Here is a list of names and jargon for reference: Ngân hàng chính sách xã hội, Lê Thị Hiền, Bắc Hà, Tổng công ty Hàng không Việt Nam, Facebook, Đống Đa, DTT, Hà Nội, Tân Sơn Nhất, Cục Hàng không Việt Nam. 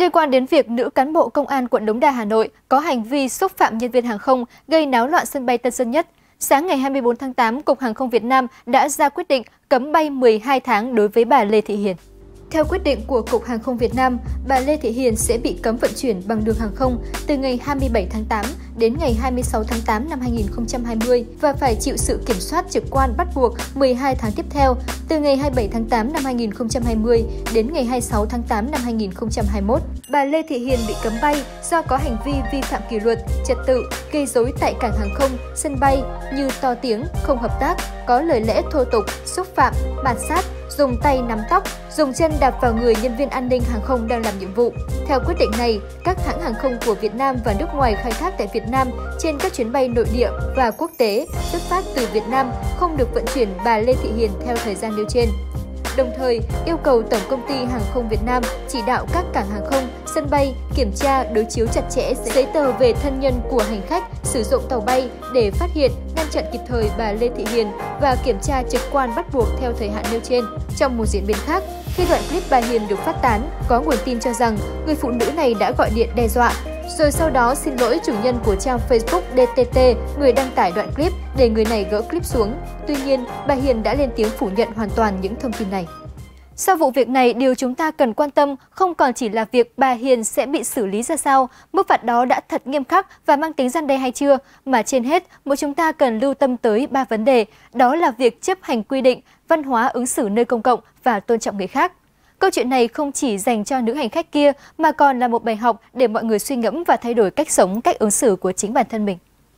Liên quan đến việc nữ cán bộ công an quận Đống Đa, Hà Nội có hành vi xúc phạm nhân viên hàng không gây náo loạn sân bay Tân Sơn Nhất, sáng ngày 24 tháng 8, Cục Hàng không Việt Nam đã ra quyết định cấm bay 12 tháng đối với bà Lê Thị Hiền. Theo quyết định của Cục Hàng không Việt Nam, bà Lê Thị Hiền sẽ bị cấm vận chuyển bằng đường hàng không từ ngày 27 tháng 8 đến ngày 26 tháng 8 năm 2020 và phải chịu sự kiểm soát trực quan bắt buộc 12 tháng tiếp theo, từ ngày 27 tháng 8 năm 2020 đến ngày 26 tháng 8 năm 2021. Bà Lê Thị Hiền bị cấm bay do có hành vi vi phạm kỷ luật, trật tự, gây rối tại cảng hàng không, sân bay như to tiếng, không hợp tác, có lời lẽ thô tục, xúc phạm, bản sát, dùng tay nắm tóc, dùng chân đạp vào người nhân viên an ninh hàng không đang làm nhiệm vụ. Theo quyết định này, các hãng hàng không của Việt Nam và nước ngoài khai thác tại Việt Nam trên các chuyến bay nội địa và quốc tế xuất phát từ Việt Nam không được vận chuyển bà Lê Thị Hiền theo thời gian nêu trên. Đồng thời, yêu cầu Tổng công ty Hàng không Việt Nam chỉ đạo các cảng hàng không, sân bay kiểm tra đối chiếu chặt chẽ giấy tờ về thân nhân của hành khách sử dụng tàu bay để phát hiện, ngăn chặn kịp thời bà Lê Thị Hiền và kiểm tra trực quan bắt buộc theo thời hạn nêu trên. Trong một diễn biến khác, khi đoạn clip bà Hiền được phát tán, có nguồn tin cho rằng người phụ nữ này đã gọi điện đe dọa, rồi sau đó xin lỗi chủ nhân của trang Facebook DTT, người đăng tải đoạn clip, để người này gỡ clip xuống. Tuy nhiên, bà Hiền đã lên tiếng phủ nhận hoàn toàn những thông tin này. Sau vụ việc này, điều chúng ta cần quan tâm không còn chỉ là việc bà Hiền sẽ bị xử lý ra sao, mức phạt đó đã thật nghiêm khắc và mang tính răn đe hay chưa, mà trên hết, mỗi chúng ta cần lưu tâm tới 3 vấn đề, đó là việc chấp hành quy định, văn hóa ứng xử nơi công cộng và tôn trọng người khác. Câu chuyện này không chỉ dành cho nữ hành khách kia mà còn là một bài học để mọi người suy ngẫm và thay đổi cách sống, cách ứng xử của chính bản thân mình.